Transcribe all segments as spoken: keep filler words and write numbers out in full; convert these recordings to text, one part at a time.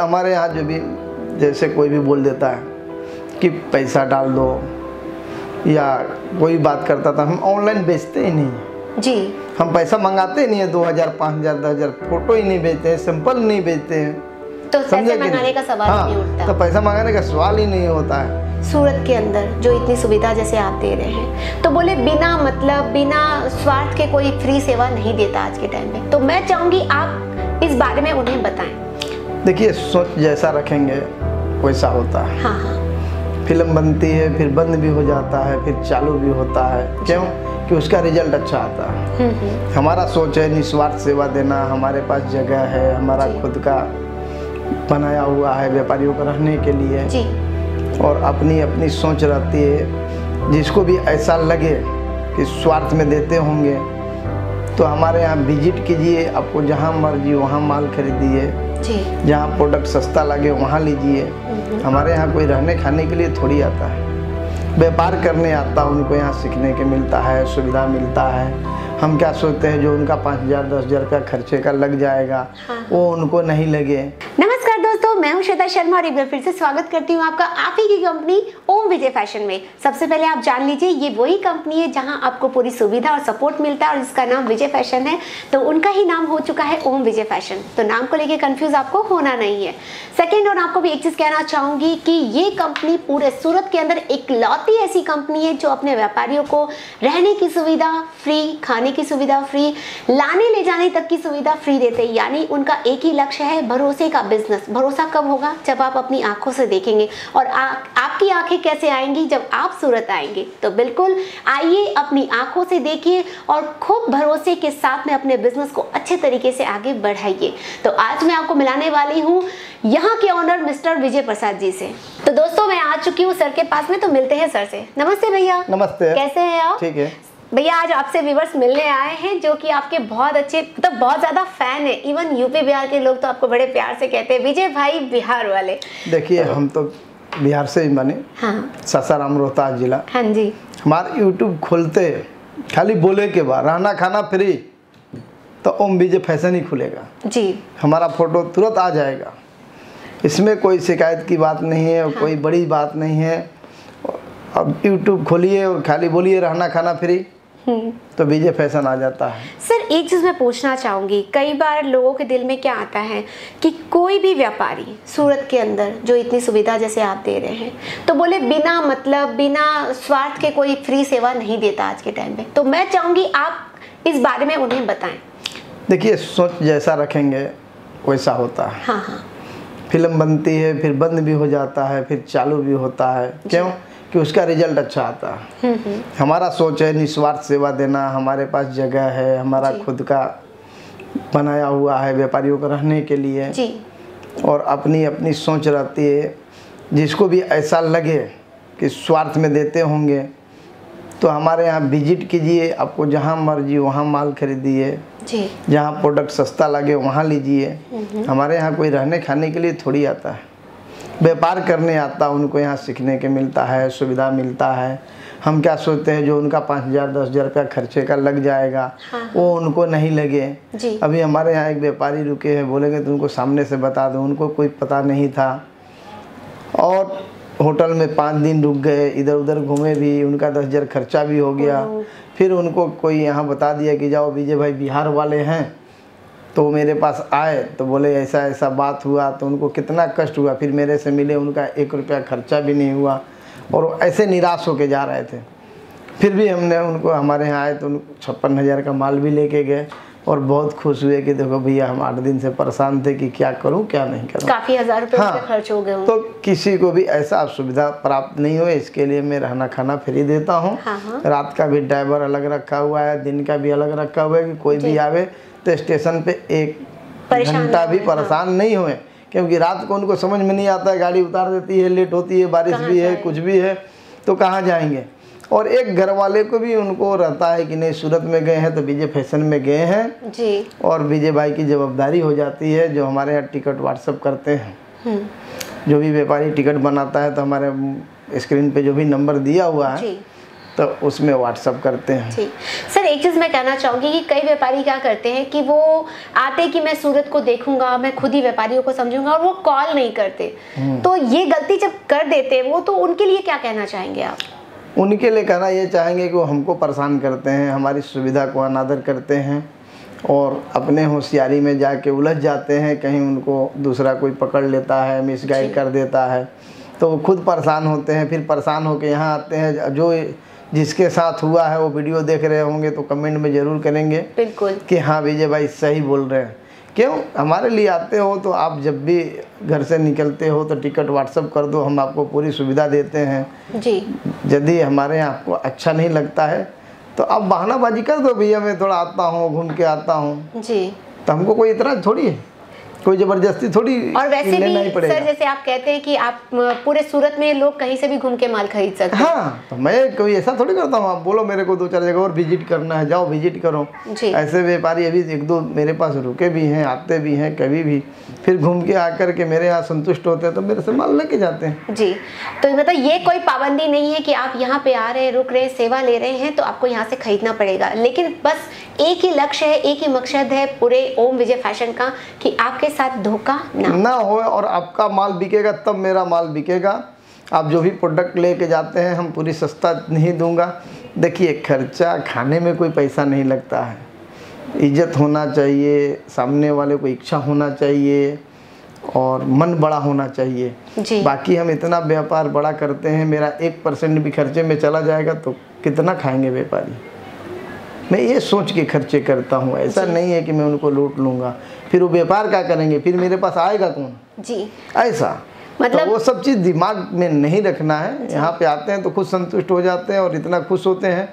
हमारे यहाँ जो भी जैसे कोई भी बोल देता है कि पैसा डाल दो या कोई बात करता था, हम ऑनलाइन बेचते ही नहीं जी, हम पैसा मंगाते ही नहीं है, दो हज़ार पाँच हज़ार दस हज़ार फोटो ही नहीं बेचते हैं, सैंपल नहीं बेचते हैं, तो पैसा मंगाने का सवाल हाँ, नहीं उठता, तो पैसा मंगाने का सवाल ही नहीं होता है। सूरत के अंदर जो इतनी सुविधा जैसे आप दे रहे हैं, तो बोले बिना मतलब बिना स्वार्थ के कोई फ्री सेवा नहीं देता आज के टाइम में, तो मैं चाहूँगी आप इस बारे में उन्हें बताएं। देखिए सोच जैसा रखेंगे वैसा होता है। हाँ हाँ। फिल्म बनती है फिर बंद भी हो जाता है फिर चालू भी होता है, क्यों कि उसका रिजल्ट अच्छा आता है। हमारा सोच है निस्वार्थ सेवा देना, हमारे पास जगह है, हमारा खुद का बनाया हुआ है व्यापारियों को रहने के लिए जी। और अपनी अपनी सोच रहती है, जिसको भी ऐसा लगे कि स्वार्थ में देते होंगे तो हमारे यहाँ विजिट कीजिए, आपको जहाँ मर्जी वहाँ माल खरीदिए, जहाँ प्रोडक्ट सस्ता लगे वहाँ लीजिए। हमारे यहाँ कोई रहने खाने के लिए थोड़ी आता है, व्यापार करने आता है, उनको यहाँ सीखने के मिलता है, सुविधा मिलता है। हम क्या सोचते हैं जो उनका पाँच हज़ार दस हज़ार का खर्चे का लग जाएगा हाँ। वो उनको नहीं लगे। नमस्कार दोस्तों, मैं हूं श्वेता शर्मा और एक बार फिर से स्वागत करती हूं आपका आप ही की कंपनी ओम विजय फैशन में। सबसे पहले आप जान लीजिए ये वही कंपनी है जहां आपको पूरी सुविधा और सपोर्ट मिलता है और इसका नाम विजय फैशन है, तो उनका ही नाम हो चुका है ओम विजय फैशन, तो नाम को लेकर कंफ्यूज आपको होना नहीं है। सेकेंड, और आपको भी एक चीज़ कहना चाहूँगी कि ये कंपनी पूरे सूरत के अंदर इकलौती ऐसी कंपनी है जो अपने व्यापारियों को रहने की सुविधा फ्री, खाने की सुविधा फ्री, लाने ले जाने तक की सुविधा फ्री देते हैं। यानी उनका एक ही लक्ष्य है, भरोसे का बिजनेस। भरोसा कब होगा? जब आप अपनी आंखों से देखेंगे। और आ, आपकी आंखें कैसे आएंगी? जब आप सूरत आएंगे। तो बिल्कुल आइए, अपनी आंखों से देखिए और खूब भरोसे के साथ में अपने बिजनेस को अच्छे तरीके से आगे बढ़ाइए। तो आज मैं आपको मिलाने वाली हूँ यहाँ के ऑनर मिस्टर विजय प्रसाद जी से। तो दोस्तों मैं आ चुकी हूँ सर के पास में, तो मिलते हैं सर से। नमस्ते भैया। नमस्ते, कैसे हैं आप? ठीक है भैया, आज आपसे व्यूवर्स मिलने आए हैं जो कि आपके बहुत अच्छे मतलब तो बहुत ज़्यादा फैन है, इवन यूपी बिहार के लोग तो आपको बड़े प्यार से कहते हैं विजय भाई बिहार वाले। देखिए तो, हम तो बिहार से ही बने हाँ, सासाराम रोहतास जिला। हाँ जी, हमारा यूट्यूब खोलते खाली बोले के बाद रहना खाना फ्री तो ओम विजय फैशन ही खुलेगा जी, हमारा फोटो तुरंत आ जाएगा, इसमें कोई शिकायत की बात नहीं है और हाँ। कोई बड़ी बात नहीं है। अब यूट्यूब खोलिए और खाली बोलिए रहना खाना फ्री तो विजय फैशन आ जाता है। सर एक चीज़ मैं पूछना चाहूँगी, कई बार लोगों के दिल में क्या आता है कि कोई भी व्यापारी सूरत के अंदर जो इतनी सुविधा जैसे आप दे रहे हैं, तो बोले बिना मतलब बिना स्वार्थ के कोई फ्री सेवा नहीं देता आज के टाइम में, तो मैं चाहूँगी आप इस बारे में उन्हें बताएं। देखिए सोच जैसा रखेंगे वैसा होता है। हाँ हाँ। फिल्म बनती है फिर बंद भी हो जाता है फिर चालू भी होता है, क्यों कि उसका रिजल्ट अच्छा आता है। हमारा सोच है निस्वार्थ सेवा देना, हमारे पास जगह है, हमारा खुद का बनाया हुआ है व्यापारियों को रहने के लिए जी। और अपनी अपनी सोच रहती है, जिसको भी ऐसा लगे कि स्वार्थ में देते होंगे तो हमारे यहाँ विजिट कीजिए, आपको जहाँ मर्जी वहाँ माल खरीदिए, जहाँ प्रोडक्ट सस्ता लगे वहाँ लीजिए। हमारे यहाँ कोई रहने खाने के लिए थोड़ी आता है, व्यापार करने आता है, उनको यहाँ सीखने के मिलता है, सुविधा मिलता है। हम क्या सोचते हैं जो उनका पाँच हज़ार दस हज़ार का खर्चे का लग जाएगा हाँ। वो उनको नहीं लगे जी। अभी हमारे यहाँ एक व्यापारी रुके हैं, बोलेंगे तो उनको सामने से बता दो, उनको कोई पता नहीं था और होटल में पाँच दिन रुक गए, इधर उधर घूमे भी, उनका दस हज़ार खर्चा भी हो गया। फिर उनको कोई यहाँ बता दिया कि जाओ विजय भाई बिहार वाले हैं, तो मेरे पास आए तो बोले ऐसा ऐसा बात हुआ, तो उनको कितना कष्ट हुआ। फिर मेरे से मिले, उनका एक रुपया खर्चा भी नहीं हुआ और ऐसे निराश होके जा रहे थे। फिर भी हमने उनको हमारे यहाँ आए तो छप्पन हज़ार का माल भी लेके गए और बहुत खुश हुए कि देखो भैया हम आठ दिन से परेशान थे कि क्या करूं क्या नहीं करूं, काफ़ी हज़ार रुपये हाँ, खर्च हो गए। तो किसी को भी ऐसा सुविधा प्राप्त नहीं हो, इसके लिए मैं रहना खाना फ्री देता हूं हाँ, हाँ। रात का भी ड्राइवर अलग रखा हुआ है, दिन का भी अलग रखा हुआ है कि कोई भी आवे तो स्टेशन पे एक घंटा भी परेशान हाँ। नहीं हुए, क्योंकि रात को उनको समझ में नहीं आता है, गाड़ी उतार देती है, लेट होती है, बारिश भी है, कुछ भी है, तो कहाँ जाएंगे। और एक घर वाले को भी उनको रहता है कि नहीं सूरत में गए हैं तो विजय फैशन में गए हैं जी। और विजय भाई की जवाबदारी हो जाती है, जो हमारे यहाँ टिकट व्हाट्सअप करते हैं, जो भी व्यापारी टिकट बनाता है तो हमारे स्क्रीन पे जो भी नंबर दिया हुआ है तो उसमें व्हाट्सअप करते हैं। ठीक सर, एक चीज़ मैं कहना चाहूँगी कि कई व्यापारी क्या करते हैं कि वो आते कि मैं सूरत को देखूंगा, मैं खुद ही व्यापारियों को समझूंगा और वो कॉल नहीं करते, तो ये गलती जब कर देते हैं वो, तो उनके लिए क्या कहना चाहेंगे आप? उनके लिए कहना ये चाहेंगे कि वो हमको परेशान करते हैं, हमारी सुविधा को अनादर करते हैं और अपने होशियारी में जाके उलझ जाते हैं, कहीं उनको दूसरा कोई पकड़ लेता है, मिसगाइड कर देता है, तो वो खुद परेशान होते हैं। फिर परेशान होकर यहाँ आते हैं, जो जिसके साथ हुआ है वो वीडियो देख रहे होंगे तो कमेंट में ज़रूर करेंगे बिल्कुल कि हाँ विजय भाई सही बोल रहे हैं। क्यों हमारे लिए आते हो तो आप जब भी घर से निकलते हो तो टिकट व्हाट्सअप कर दो, हम आपको पूरी सुविधा देते हैं जी। यदि हमारे यहाँ आपको अच्छा नहीं लगता है तो आप बहानाबाजी कर दो, भैया मैं थोड़ा आता हूँ, घूम के आता हूँ जी, तो हमको कोई इतराज थोड़ी है, कोई जबरदस्ती थोड़ी। और वैसे भी सर जैसे आप कहते हैं कि आप पूरे सूरत में लोग कहीं से भी घूम के माल खरीद सकते हैं। हाँ, तो मैं कोई ऐसा थोड़ी करता हूँ, आप बोलो मेरे को दो चार जगह और विजिट करना है, जाओ विजिट करो। ऐसे व्यापारी अभी एक दो मेरे पास रुके भी हैं, आते भी हैं कभी भी, फिर घूम के आकर के मेरे यहाँ संतुष्ट होते हैं तो मेरे से माल लेके जाते हैं जी। तो मतलब ये कोई पाबंदी नहीं है कि आप यहाँ पे आ रहे हैं, रुक रहे हैं, सेवा ले रहे हैं तो आपको यहाँ से खरीदना पड़ेगा, लेकिन बस एक ही लक्ष्य है, एक ही मकसद है पूरे ओम विजय फैशन का कि आपके साथ धोखा ना ना हो और आपका माल बिकेगा तब मेरा माल बिकेगा। आप जो भी प्रोडक्ट लेके जाते हैं हम पूरी सस्ता नहीं दूंगा। देखिए खर्चा खाने में कोई पैसा नहीं लगता है, इज्जत होना चाहिए, सामने वाले को इच्छा होना चाहिए और मन बड़ा होना चाहिए जी। बाकी हम इतना व्यापार बड़ा करते हैं, मेरा एक परसेंट भी खर्चे में चला जाएगा तो कितना खाएंगे व्यापारी, मैं ये सोच के खर्चे करता हूँ। ऐसा नहीं है कि मैं उनको लूट लूँगा, फिर वो व्यापार क्या करेंगे, फिर मेरे पास आएगा कौन जी। ऐसा मतलब तो वो सब चीज़ दिमाग में नहीं रखना है। यहाँ पे आते हैं तो खुद संतुष्ट हो जाते हैं और इतना खुश होते हैं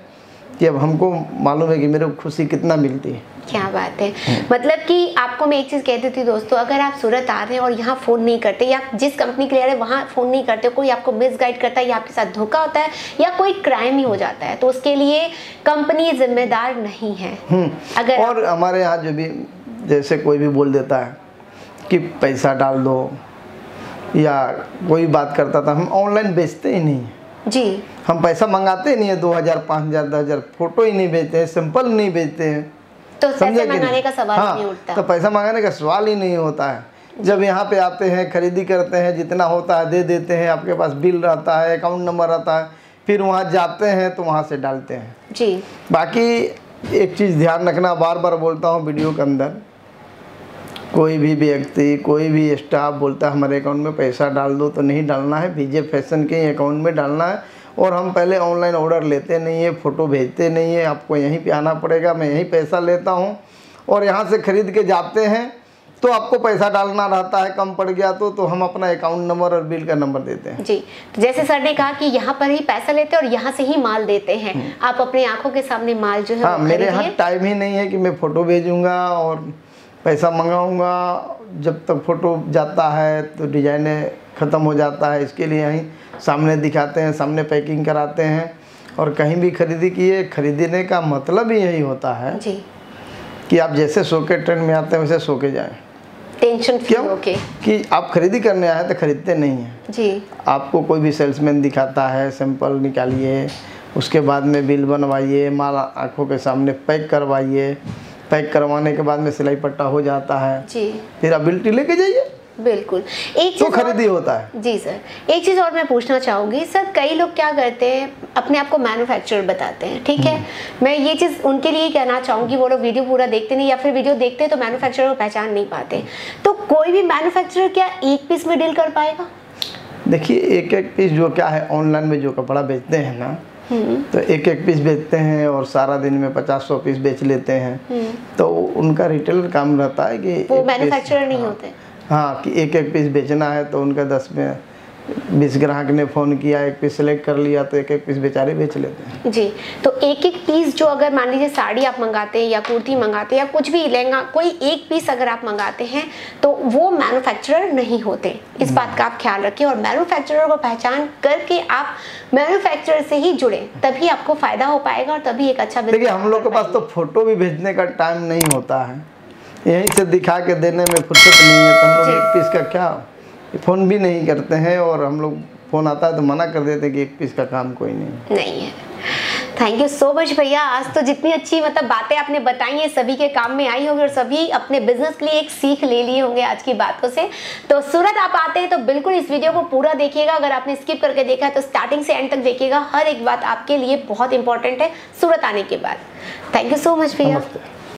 कि अब हमको मालूम है कि मेरे को खुशी कितना मिलती है। क्या बात है, मतलब कि आपको मैं एक चीज़ कहती थी दोस्तों, अगर आप सूरत आ रहे हैं और यहाँ फ़ोन नहीं करते या जिस कंपनी के लिए आ रहे हैं वहाँ फ़ोन नहीं करते, कोई आपको मिसगाइड करता है या आपके साथ धोखा होता है या कोई क्राइम ही हो जाता है, तो उसके लिए कंपनी जिम्मेदार नहीं है। अगर और हमारे यहाँ जो भी जैसे कोई भी बोल देता है कि पैसा डाल दो या कोई बात करता था, हम ऑनलाइन बेचते ही नहीं जी, हम पैसा मंगाते ही नहीं है, दो हज़ार, पाँच हज़ार, दस हज़ार फोटो ही नहीं बेचते हैं, सिंपल नहीं बेचते हैं, तो पैसा मंगाने का सवाल हाँ, नहीं उठता, तो पैसा मंगाने का सवाल ही नहीं होता है। जब यहाँ पे आते हैं खरीदी करते हैं, जितना होता है दे देते हैं, आपके पास बिल रहता है, अकाउंट नंबर रहता है, फिर वहाँ जाते हैं तो वहाँ से डालते हैं जी। बाकी एक चीज़ ध्यान रखना, बार बार बोलता हूँ वीडियो के अंदर, कोई भी व्यक्ति कोई भी स्टाफ बोलता है हमारे अकाउंट में पैसा डाल दो तो नहीं डालना है, विजय फैशन के अकाउंट में डालना है। और हम पहले ऑनलाइन ऑर्डर लेते नहीं है, फ़ोटो भेजते नहीं है, आपको यहीं पे आना पड़ेगा, मैं यहीं पैसा लेता हूँ और यहाँ से ख़रीद के जाते हैं, तो आपको पैसा डालना रहता है, कम पड़ गया तो तो हम अपना अकाउंट नंबर और बिल का नंबर देते हैं जी। तो जैसे सर ने कहा कि यहाँ पर ही पैसा लेते हैं और यहाँ से ही माल देते हैं, आप अपने आँखों के सामने माल जो है हाँ, मेरे यहाँ टाइम ही नहीं है कि मैं फ़ोटो भेजूँगा और पैसा मंगाऊंगा, जब तक फ़ोटो जाता है तो डिजाइने ख़त्म हो जाता है, इसके लिए यहीं सामने दिखाते हैं, सामने पैकिंग कराते हैं। और कहीं भी खरीदी किए, खरीदने का मतलब ही यही होता है जी कि आप जैसे सो के ट्रेंड में आते हैं वैसे सो के जाएं, टेंशन फ्री होके, कि आप खरीदी करने आए तो खरीदते नहीं हैं जी। आपको कोई भी सेल्समैन दिखाता है, सैंपल निकालिए, उसके बाद में बिल बनवाइए, माल आँखों के सामने पैक करवाइए, पैक करवाने के बाद में सिलाई पट्टा हो जाता है जी, फिर आप बिल्टी लेके जाइए, बिल्कुल एक तो खरीदी होता है जी। सर एक चीज़ और मैं पूछना चाहूँगी, सर कई लोग क्या करते हैं अपने आप को मैन्युफैक्चरर बताते हैं, ठीक है, मैं ये चीज़ उनके लिए कहना चाहूँगी, वो लोग वीडियो पूरा देखते नहीं या फिर वीडियो देखते हैं तो मैन्युफैक्चरर को पहचान नहीं पाते, तो कोई भी मैन्युफैक्चरर क्या एक पीस में डील कर पाएगा? देखिए एक एक पीस जो क्या है, ऑनलाइन में जो कपड़ा बेचते हैं ना तो एक एक पीस बेचते हैं और सारा दिन में पचास सौ पीस बेच लेते हैं, तो उनका रिटेलर काम रहता है कि वो मैन्युफैक्चरर नहीं होते हाँ कि एक एक पीस बेचना है, तो उनका दस में बीस ग्राहक ने फ़ोन किया, एक पीस सेलेक्ट कर लिया तो एक एक पीस बेचारे बेच लेते हैं जी। तो एक एक पीस जो अगर मान लीजिए साड़ी आप मंगाते हैं या कुर्ती मंगाते हैं या कुछ भी लहंगा, कोई एक पीस अगर आप मंगाते हैं तो वो मैन्युफैक्चरर नहीं होते, इस बात का आप ख्याल रखें। और मैन्युफैक्चरर को पहचान करके आप मैन्युफैक्चरर से ही जुड़े, तभी आपको फ़ायदा हो पाएगा और तभी एक अच्छा बिजनेस। देखिए हम लोग के पास तो फोटो भी भेजने का टाइम नहीं होता है, यहीं से दिखा के देने में फुर्सत नहीं है, तो हम लोग एक पीस का क्या फ़ोन भी नहीं करते हैं और हम लोग फ़ोन आता है तो मना कर देते हैं कि एक पीस का काम कोई नहीं नहीं है। थैंक यू सो मच भैया, आज तो जितनी अच्छी मतलब बातें आपने बताई हैं सभी के काम में आई होंगी और सभी अपने बिजनेस के लिए एक सीख ले लिए होंगे आज की बातों से। तो सूरत आप आते हैं तो बिल्कुल इस वीडियो को पूरा देखिएगा, अगर आपने स्किप करके देखा है तो स्टार्टिंग से एंड तक देखिएगा, हर एक बात आपके लिए बहुत इंपॉर्टेंट है सूरत आने के बाद। थैंक यू सो मच भैया।